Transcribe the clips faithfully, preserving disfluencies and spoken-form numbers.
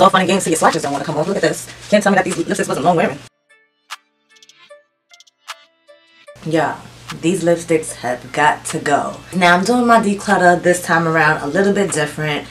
So fun and games till your swatches don't want to come off. Look at this. Can't tell me that these lipsticks wasn't long wearing. Yeah, these lipsticks have got to go. Now I'm doing my declutter this time around a little bit different.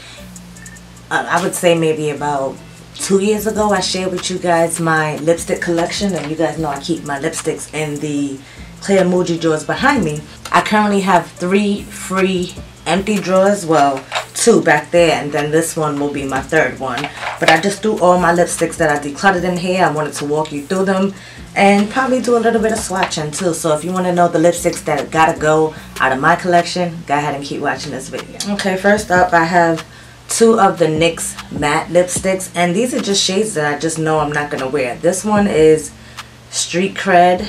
Uh, I would say maybe about two years ago I shared with you guys my lipstick collection, and you guys know I keep my lipsticks in the clear Muji drawers behind me. I currently have three free empty drawers, well two back there, and then this one will be my third one. But I just threw all my lipsticks that I decluttered in here. I wanted to walk you through them and probably do a little bit of swatching too. So if you want to know the lipsticks that gotta go out of my collection, go ahead and keep watching this video. Okay, first up I have two of the N Y X matte lipsticks, and these are just shades that I just know I'm not gonna wear. This one is Street Cred.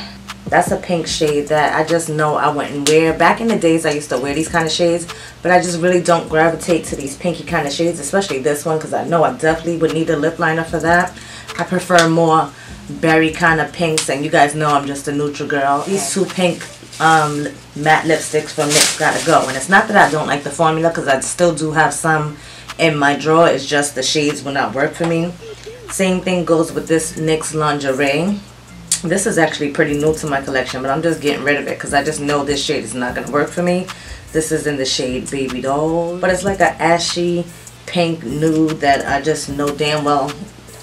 That's a pink shade that I just know I wouldn't wear. Back in the days I used to wear these kind of shades, but I just really don't gravitate to these pinky kind of shades, especially this one, because I know I definitely would need a lip liner for that. I prefer more berry kind of pinks, and you guys know I'm just a neutral girl. These two pink um, matte lipsticks from N Y X gotta go. And it's not that I don't like the formula, because I still do have some in my drawer. It's just the shades will not work for me. Same thing goes with this N Y X lingerie. This is actually pretty new to my collection, but I'm just getting rid of it because I just know this shade is not going to work for me. This is in the shade Baby Doll, but it's like an ashy pink nude that I just know damn well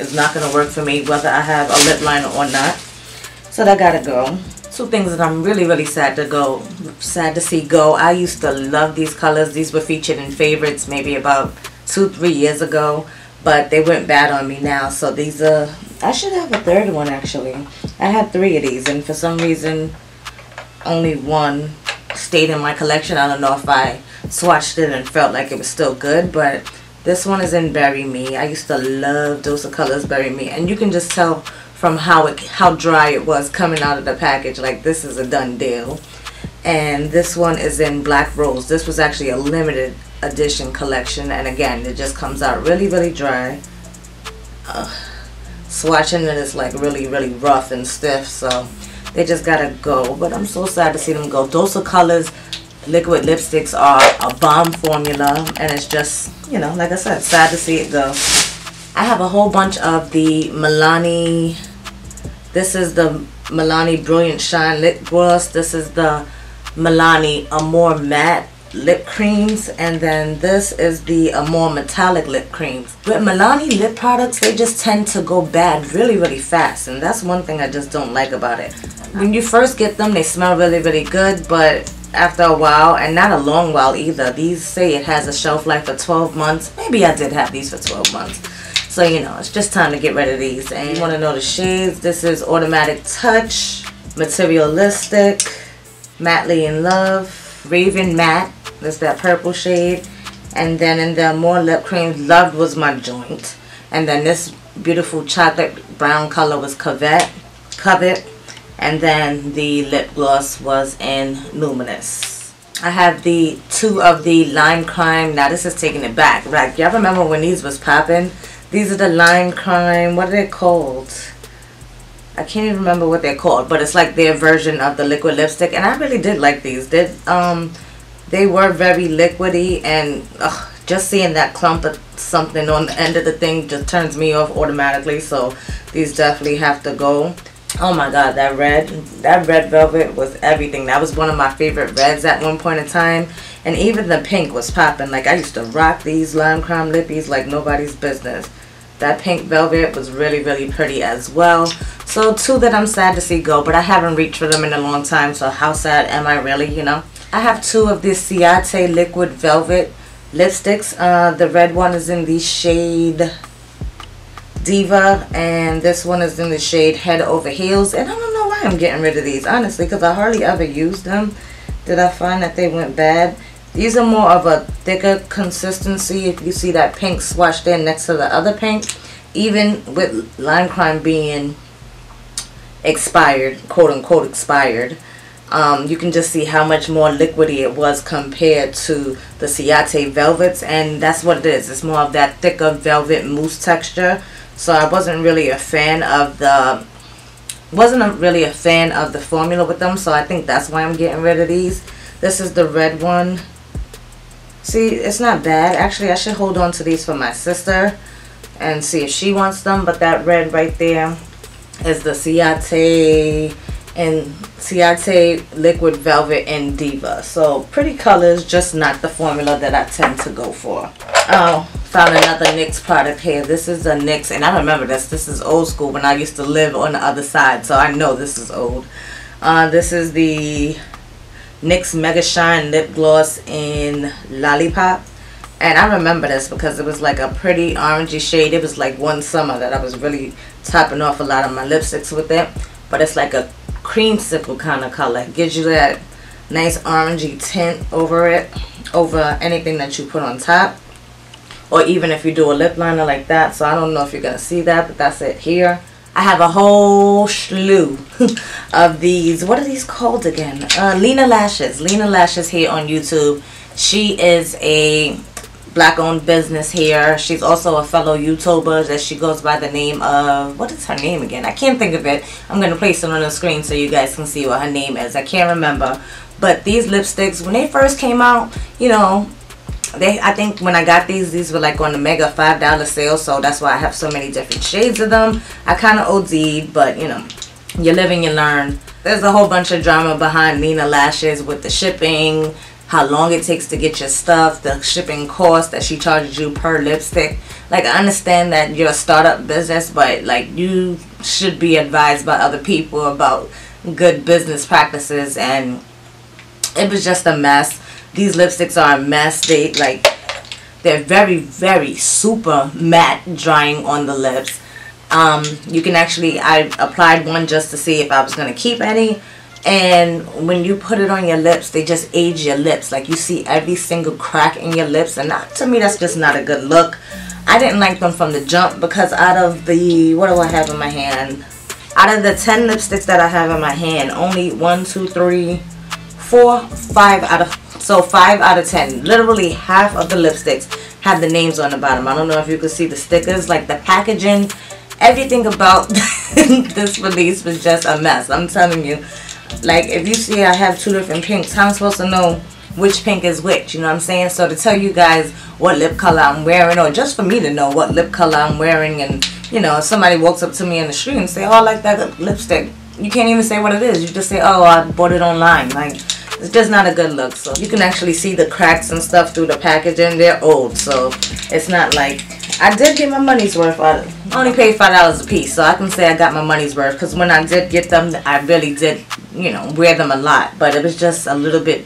is not going to work for me whether I have a lip liner or not. So that gotta go. Two things that I'm really really sad to go, sad to see go. I used to love these colors. These were featured in favorites maybe about two, three years ago, but they went bad on me now. So these are, I should have a third one actually. I had three of these, and for some reason only one stayed in my collection. I don't know if I swatched it and felt like it was still good, but this one is in Bury Me. I used to love Dose of Colors Bury Me, and you can just tell from how it how dry it was coming out of the package. Like, this is a done deal. And this one is in Black Rose. This was actually a limited edition collection, and again it just comes out really really dry. Ugh. Swatching it is like really really rough and stiff, so they just gotta go. But I'm so sad to see them go. Dose of Colors liquid lipsticks are a bomb formula, and it's just, you know, like I said, sad to see it go. I have a whole bunch of the Milani. This is the Milani Brilliant Shine lip gloss. This is the Milani Amore matte lip creams, and then this is the uh, more metallic lip creams. With Milani lip products, they just tend to go bad really really fast, and that's one thing I just don't like about it. When you first get them, they smell really really good, but after a while, and not a long while either, these say it has a shelf life of twelve months. Maybe I did have these for twelve months, so you know, it's just time to get rid of these. And you want to know the shades, this is Automatic Touch, Materialistic, Mattely in Love, Raven Matte, that's that purple shade, and then in the more lip cream, Loved was my joint, and then this beautiful chocolate brown color was Covet, Covet, and then the lip gloss was in Luminous. I have the two of the Lime Crime. Now this is taking it back, like y'all remember when these was popping? These are the Lime Crime, what are they called? I can't even remember what they're called, but it's like their version of the liquid lipstick, and I really did like these. They, um, they were very liquidy, and ugh, just seeing that clump of something on the end of the thing just turns me off automatically, so these definitely have to go. Oh my god, that red, that red velvet was everything. That was one of my favorite reds at one point in time, and even the pink was popping. Like, I used to rock these Lime Crime lippies like nobody's business. That pink velvet was really, really pretty as well. So two that I'm sad to see go, but I haven't reached for them in a long time, so how sad am I really, you know? I have two of these Ciaté Liquid Velvet lipsticks. Uh, the red one is in the shade Diva, and this one is in the shade Head Over Heels. And I don't know why I'm getting rid of these, honestly, because I hardly ever use them. Did I find that they went bad? These are more of a thicker consistency. If you see that pink swatch there next to the other pink, even with Lime Crime being expired, quote unquote expired, um, you can just see how much more liquidy it was compared to the Ciaté Velvets, and that's what it is. It's more of that thicker velvet mousse texture. So I wasn't really a fan of the, wasn't really a fan of the formula with them. So I think that's why I'm getting rid of these. This is the red one. See, it's not bad. Actually, I should hold on to these for my sister. and see if she wants them. But that red right there is the Ciaté and Ciaté Liquid Velvet in Diva. So pretty colors, just not the formula that I tend to go for. Oh, found another NYX product here. This is a NYX, and I remember this. This is old school when I used to live on the other side, so I know this is old. Uh, this is the NYX Mega Shine Lip Gloss in Lollipop. And I remember this because it was like a pretty orangey shade. It was like one summer that I was really topping off a lot of my lipsticks with it. But it's like a creamsicle kind of color. It gives you that nice orangey tint over it, over anything that you put on top. Or even if you do a lip liner like that. So I don't know if you're going to see that, but that's it here. I have a whole slew of these. What are these called again? Uh, Lena Lashes. Lena Lashes here on YouTube. She is a black-owned business here. She's also a fellow YouTuber that she goes by the name of... What is her name again? I can't think of it. I'm going to place it on the screen so you guys can see what her name is. I can't remember. But these lipsticks, when they first came out, you know... They, I think when I got these, these were like on the mega five dollar sale, so that's why I have so many different shades of them. I kind of OD'd, but you know, you live and you learn. There's a whole bunch of drama behind Lena Lashes with the shipping, how long it takes to get your stuff, the shipping cost that she charges you per lipstick. Like, I understand that you're a startup business, but like, you should be advised by other people about good business practices, and it was just a mess. These lipsticks are a mess. They like they're very, very super matte drying on the lips. Um, you can actually, I applied one just to see if I was gonna keep any. And when you put it on your lips, they just age your lips. Like, you see every single crack in your lips, and that, to me, that's just not a good look. I didn't like them from the jump because out of the what do I have in my hand? Out of the ten lipsticks that I have in my hand, only one, two, three, four, five out of So five out of ten, literally half of the lipsticks have the names on the bottom. I don't know if you can see the stickers, like the packaging, everything about this release was just a mess. I'm telling you, like, if you see I have two different pinks, how am I supposed to know which pink is which? You know what I'm saying? So to tell you guys what lip color I'm wearing, or just for me to know what lip color I'm wearing, and, you know, if somebody walks up to me in the street and say, oh, I like that lipstick, you can't even say what it is. You just say, oh, I bought it online. Like, it's just not a good look. So you can actually see the cracks and stuff through the packaging. They're old, so it's not like... I did get my money's worth. I only paid five dollars a piece, so I can say I got my money's worth. Because when I did get them, I really did, you know, wear them a lot. But it was just a little bit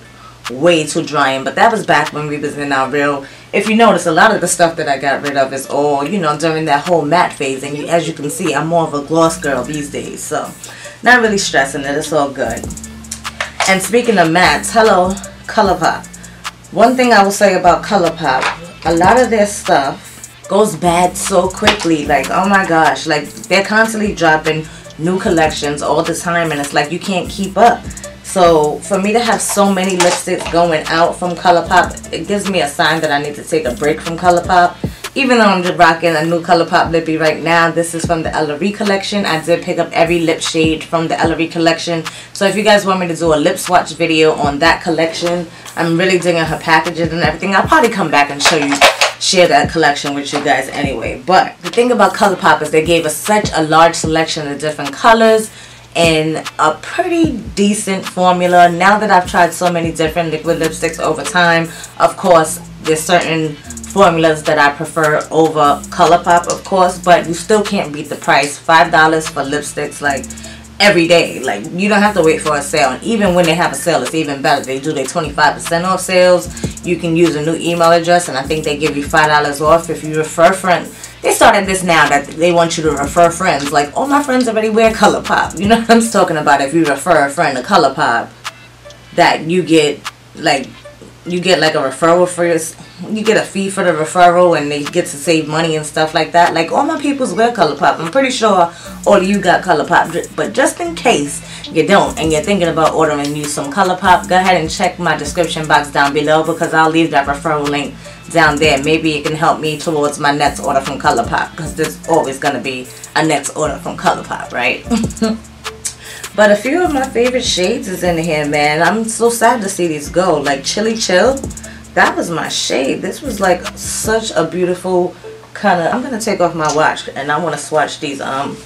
way too drying. But that was back when we was in our real... If you notice, a lot of the stuff that I got rid of is all, you know, during that whole matte phase. And as you can see, I'm more of a gloss girl these days. So not really stressing it. It's all good. And speaking of mattes, hello, ColourPop. One thing I will say about ColourPop, a lot of their stuff goes bad so quickly. Like, oh my gosh, like, they're constantly dropping new collections all the time, and it's like you can't keep up. So for me to have so many lipsticks going out from ColourPop, it gives me a sign that I need to take a break from ColourPop. Even though I'm just rocking a new ColourPop lippy right now, this is from the Ellarie collection. I did pick up every lip shade from the Ellarie collection. So if you guys want me to do a lip swatch video on that collection, I'm really digging her packages and everything. I'll probably come back and show you, share that collection with you guys anyway. But the thing about ColourPop is they gave us such a large selection of different colors and a pretty decent formula. Now that I've tried so many different liquid lipsticks over time, of course, there's certain formulas that I prefer over ColourPop, of course, but you still can't beat the price. Five dollars for lipsticks, like, every day. Like, you don't have to wait for a sale, and even when they have a sale, it's even better. They do their twenty-five percent off sales. You can use a new email address, and I think they give you five dollars off if you refer friends. They started this now that they want you to refer friends. Like, all my friends already wear ColourPop. You know what I'm talking about? If you refer a friend to ColourPop, that you get like you get like a referral for your, you get a fee for the referral, and they get to save money and stuff like that. Like, all my peoples wear ColourPop. I'm pretty sure all of you got ColourPop, but just in case you don't and you're thinking about ordering you some ColourPop, go ahead and check my description box down below, because I'll leave that referral link down there. Maybe it can help me towards my next order from ColourPop, because there's always going to be a next order from ColourPop, right? But a few of my favorite shades is in here, man. I'm so sad to see these go. Like, Chilly Chill, that was my shade. This was like such a beautiful color. I'm going to take off my watch and I want to swatch these um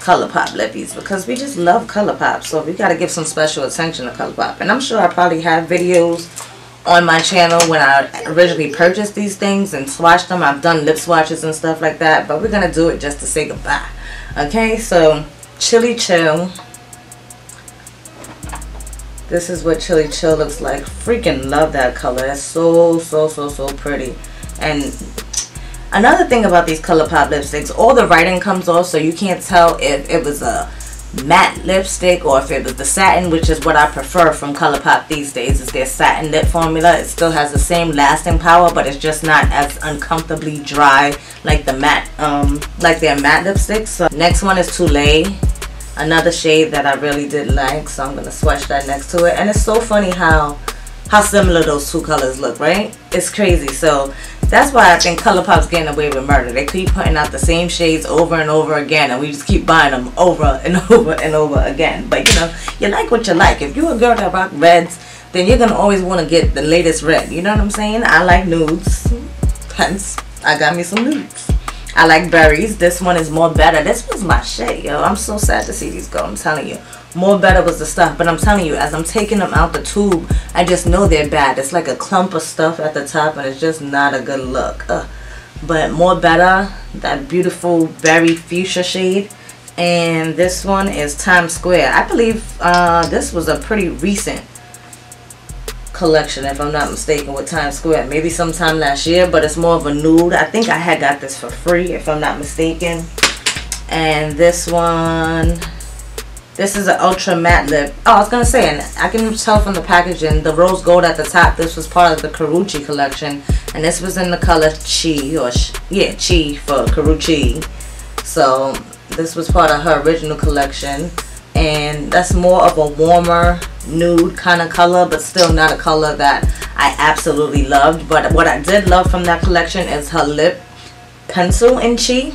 ColourPop lippies because we just love ColourPop. So we got to give some special attention to ColourPop. And I'm sure I probably have videos on my channel when I originally purchased these things and swatched them. I've done lip swatches and stuff like that, but we're going to do it just to say goodbye. Okay, so Chilly Chill. This is what Chilly Chill looks like. Freaking love that color. It's so, so, so, so pretty. And another thing about these ColourPop lipsticks, all the writing comes off, so you can't tell if it was a matte lipstick or if it was the satin, which is what I prefer from ColourPop these days, is their satin lip formula. It still has the same lasting power, but it's just not as uncomfortably dry like the matte, um, like their matte lipsticks. So next one is Tule, another shade that I really did like, so I'm gonna swatch that next to it. And it's so funny how how similar those two colors look, right? It's crazy. So that's why I think ColourPop's getting away with murder. They keep putting out the same shades over and over again, and we just keep buying them over and over and over again. But you know, you like what you like. If you're a girl that rock reds, then you're gonna always want to get the latest red. You know what I'm saying? I like nudes, hence I got me some nudes. I like berries. This one is More Better. This was my shit, yo. I'm so sad to see these go. I'm telling you, More Better was the stuff. But I'm telling you, as I'm taking them out the tube, I just know they're bad. It's like a clump of stuff at the top, and it's just not a good look. Ugh. But More Better, that beautiful berry fuchsia shade. And this one is Times Square. I believe uh, this was a pretty recent collection, if I'm not mistaken, with Times Square, maybe sometime last year. But it's more of a nude. I think I had got this for free, if I'm not mistaken. And this one, this is an ultra matte lip. Oh, I was gonna say, and I can tell from the packaging, the rose gold at the top, this was part of the Carucci collection, and this was in the color Chi, or yeah, Chi for Carucci. So this was part of her original collection, and that's more of a warmer nude kind of color, but still not a color that I absolutely loved. But what I did love from that collection is her lip pencil in Chi.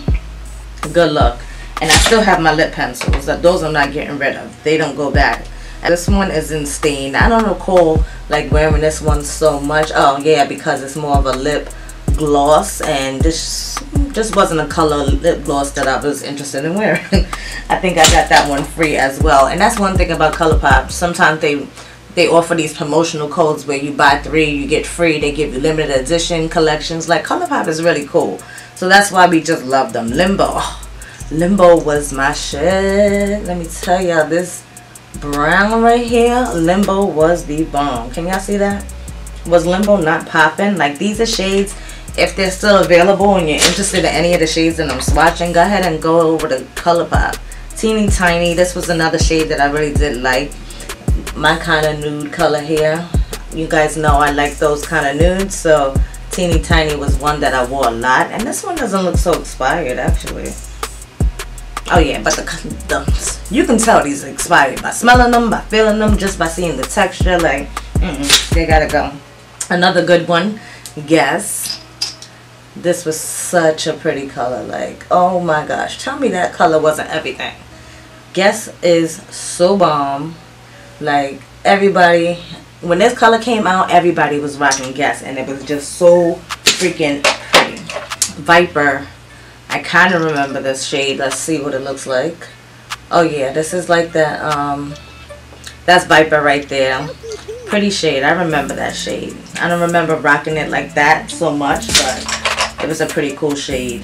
Good look. And I still have my lip pencils. Those I'm not getting rid of. They don't go bad. This one is in Stain. I don't recall like wearing this one so much. Oh yeah, because it's more of a lip gloss, and this just wasn't a color lip gloss that I was interested in wearing. I think I got that one free as well. And that's one thing about ColourPop. Sometimes they they offer these promotional codes where you buy three, you get free. They give you limited edition collections. Like, ColourPop is really cool. So that's why we just love them. Limbo. Limbo was my shit. Let me tell y'all, this brown right here, Limbo was the bomb. Can y'all see that? Was Limbo not popping? Like, these are shades, if they're still available and you're interested in any of the shades that I'm swatching, go ahead and go over to ColourPop. Teeny Tiny, this was another shade that I really did like. My kind of nude color here. You guys know I like those kind of nudes, so Teeny Tiny was one that I wore a lot. And this one doesn't look so expired, actually. Oh yeah, but the, the you can tell these are expired by smelling them, by feeling them, just by seeing the texture. Like, mm-mm, they gotta go. Another good one, Guess. This was such a pretty color. Like, oh my gosh, tell me that color wasn't everything. Guess is so bomb. Like, everybody, when this color came out, everybody was rocking Guess, and it was just so freaking pretty. Viper, I kind of remember this shade. Let's see what it looks like. Oh yeah, this is like that, um that's Viper right there. Pretty shade. I remember that shade. I don't remember rocking it like that so much, but it was a pretty cool shade.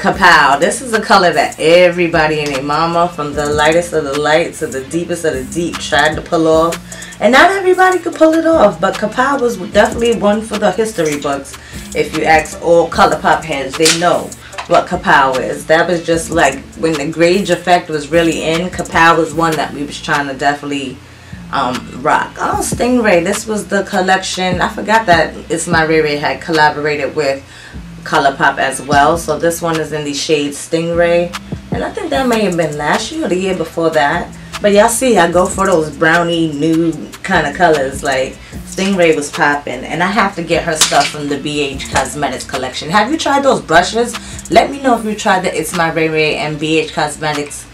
Kapow. This is a color that everybody and their mama, from the lightest of the light to the deepest of the deep, tried to pull off. And not everybody could pull it off, but Kapow was definitely one for the history books. If you ask all ColourPop heads, they know what Kapow is. That was just like when the grage effect was really in. Kapow was one that we was trying to definitely um rock. Oh, Stingray, this was the collection. I forgot that It's My Ray Ray had collaborated with ColourPop as well. So this one is in the shade Stingray, and I think that may have been last year or the year before that. But y'all see, I go for those brownie nude kind of colors. Like, Stingray was popping, and I have to get her stuff from the B H Cosmetics collection. Have you tried those brushes? Let me know if you tried the It's My Ray Ray and B H Cosmetics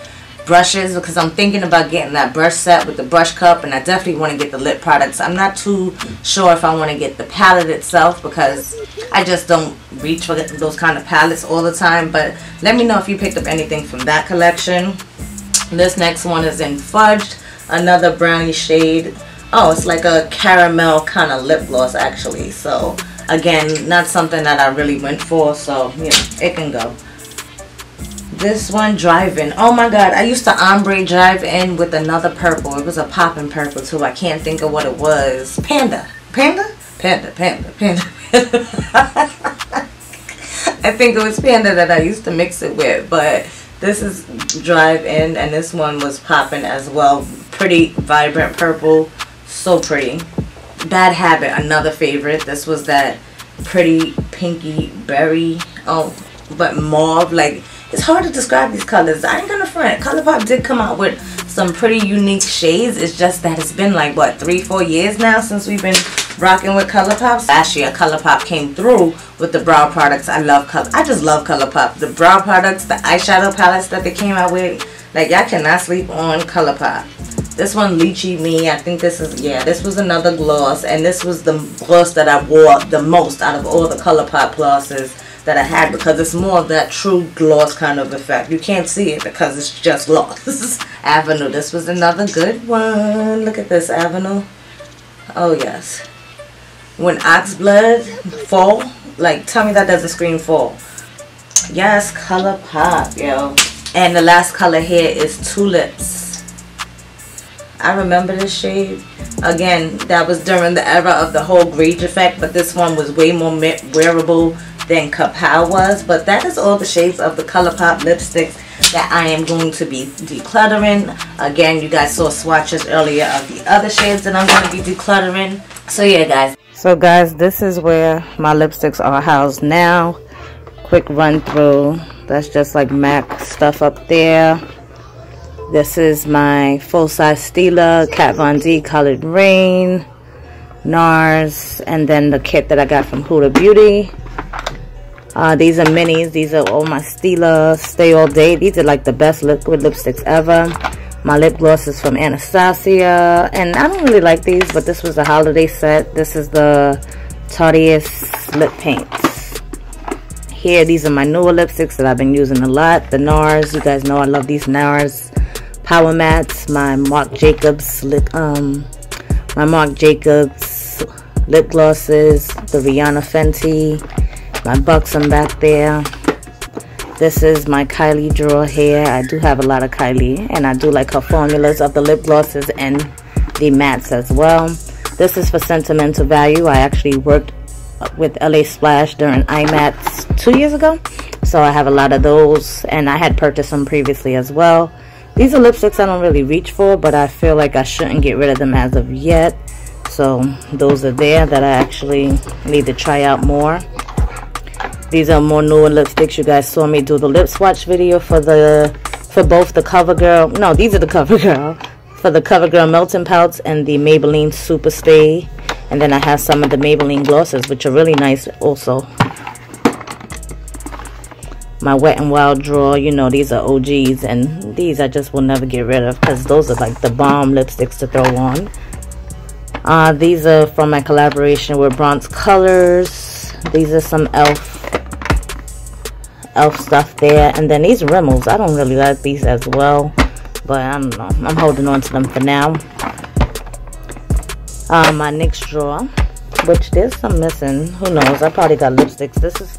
brushes because I'm thinking about getting that brush set with the brush cup, and I definitely want to get the lip products. I'm not too sure if I want to get the palette itself because I just don't reach for those kind of palettes all the time. But let me know if you picked up anything from that collection. This next one is in Fudged, another brownie shade. Oh, it's like a caramel kind of lip gloss actually. So again, not something that I really went for, so you know, it can go. This one, Drive-In. Oh my god, I used to ombre Drive-In with another purple. It was a popping purple too. I can't think of what it was. Panda. Panda? Panda, panda, panda. I think it was Panda that I used to mix it with. But this is Drive-In, and this one was popping as well. Pretty vibrant purple. So pretty. Bad Habit, another favorite. This was that pretty pinky berry. Oh, but mauve, like... It's hard to describe these colors. I ain't gonna front. ColourPop did come out with some pretty unique shades. It's just that it's been like, what, three, four years now since we've been rocking with ColourPop. Last year, ColourPop came through with the brow products. I love color. I just love ColourPop. The brow products, the eyeshadow palettes that they came out with. Like, y'all cannot sleep on ColourPop. This one, Lychee Me. I think this is, yeah, this was another gloss. And this was the gloss that I wore the most out of all the ColourPop glosses that I had, because it's more of that true gloss kind of effect. You can't see it because it's just gloss. Avenue. This was another good one. Look at this, Avenue. Oh yes. When Oxblood Fall, like tell me that doesn't scream fall. Yes, ColourPop, yo. And the last color here is Tulips. I remember this shade. Again, that was during the era of the whole Greige effect, but this one was way more wearable than Kapow was. But that is all the shades of the ColourPop lipsticks that I am going to be decluttering. Again, you guys saw swatches earlier of the other shades that I'm going to be decluttering. So yeah, guys. So guys, this is where my lipsticks are housed now. Quick run through. That's just like MAC stuff up there. This is my full-size Stila Kat Von D Colored Rain, NARS, and then the kit that I got from Huda Beauty. Uh, these are minis. These are all my Stila Stay All Day. These are like the best liquid lipsticks ever. My lip gloss is from Anastasia. And I don't really like these, but this was the holiday set. This is the Tardius lip paints. Here, these are my newer lipsticks that I've been using a lot. The NARS. You guys know I love these NARS Power Mattes. My Marc Jacobs lip, um, my Marc Jacobs lip glosses. The Rihanna Fenty. My Buxom back there. This is my Kylie drawer here. I do have a lot of Kylie, and I do like her formulas of the lip glosses and the mattes as well. This is for sentimental value. I actually worked with L A Splash during iMattes two years ago, so I have a lot of those, and I had purchased some previously as well. These are lipsticks I don't really reach for, but I feel like I shouldn't get rid of them as of yet. So those are there that I actually need to try out more. These are more newer lipsticks. You guys saw me do the lip swatch video for the for both the CoverGirl. No, these are the CoverGirl. For the CoverGirl Melting Pouts and the Maybelline Super Stay. And then I have some of the Maybelline glosses, which are really nice also. My Wet n Wild drawer. You know, these are O Gs. And these I just will never get rid of because those are like the bomb lipsticks to throw on. Uh, these are from my collaboration with Bronze Colors. These are some Elf. Elf stuff there, and then these Rimmels. I don't really like these as well, but I don't know. I'm holding on to them for now. Uh, my N Y X drawer, which there's some missing. Who knows? I probably got lipsticks. This is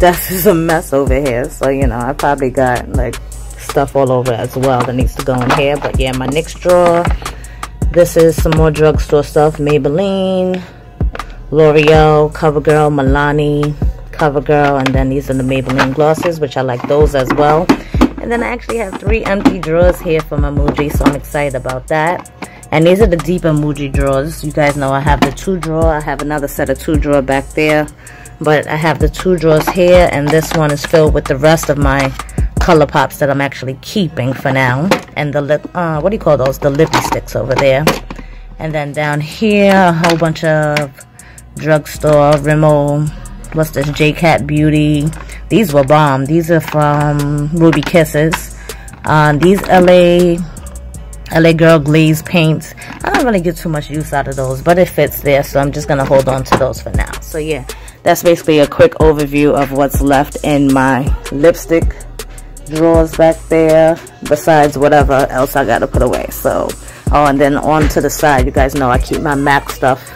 this is a mess over here, so you know I probably got like stuff all over as well that needs to go in here. But yeah, my N Y X drawer. This is some more drugstore stuff. Maybelline, L'Oreal, CoverGirl, Milani. CoverGirl, and then these are the Maybelline glosses, which I like those as well. And then I actually have three empty drawers here for my Muji, so I'm excited about that. And these are the deeper Muji drawers. You guys know I have the two drawer. I have another set of two drawer back there, but I have the two drawers here, and this one is filled with the rest of my ColourPops that I'm actually keeping for now. And the lip, uh, what do you call those? The lippy sticks over there. And then down here, a whole bunch of drugstore Rimmel. What's this? J-Cat Beauty. These were bomb. These are from Ruby Kisses. Uh, these L A L A Girl Glaze paints, I don't really get too much use out of those, but it fits there, so I'm just going to hold on to those for now. So yeah, that's basically a quick overview of what's left in my lipstick drawers back there, besides whatever else I got to put away. So, oh, and then on to the side, you guys know I keep my MAC stuff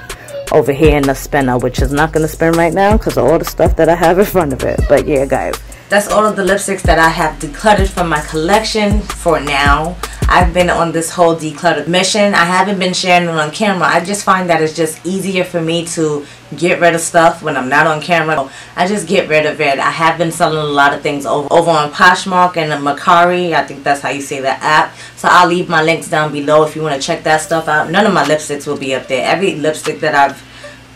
over here in the spinner, which is not going to spin right now because of all the stuff that I have in front of it. But yeah, guys, that's all of the lipsticks that I have decluttered from my collection for now. I've been on this whole declutter mission. I haven't been sharing it on camera. I just find that it's just easier for me to get rid of stuff when I'm not on camera. I just get rid of it. I have been selling a lot of things over, over on Poshmark and Mercari. I think that's how you say the app. So I'll leave my links down below if you want to check that stuff out. None of my lipsticks will be up there. Every lipstick that I've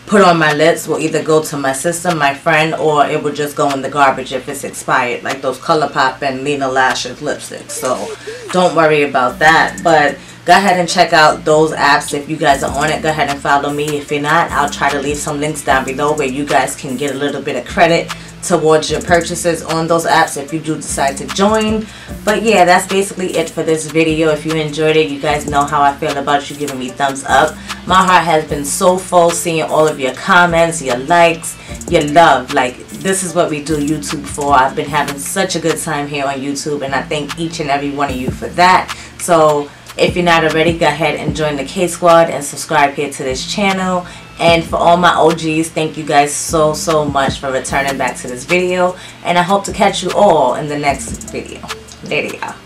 put on my lips will either go to my sister, my friend, or it will just go in the garbage if it's expired, like those ColourPop and Lena Lashes lipsticks. So don't worry about that, but go ahead and check out those apps if you guys are on it. Go ahead and follow me. If you're not, I'll try to leave some links down below where you guys can get a little bit of credit towards your purchases on those apps if you do decide to join. But yeah, that's basically it for this video. If you enjoyed it, you guys know how I feel about you giving me thumbs up. My heart has been so full seeing all of your comments, your likes, your love. Like, this is what we do YouTube for. I've been having such a good time here on YouTube, and I thank each and every one of you for that. So if you're not already, go ahead and join the K Squad and subscribe here to this channel. And for all my O Gs, thank you guys so, so much for returning back to this video. And I hope to catch you all in the next video. Later, y'all.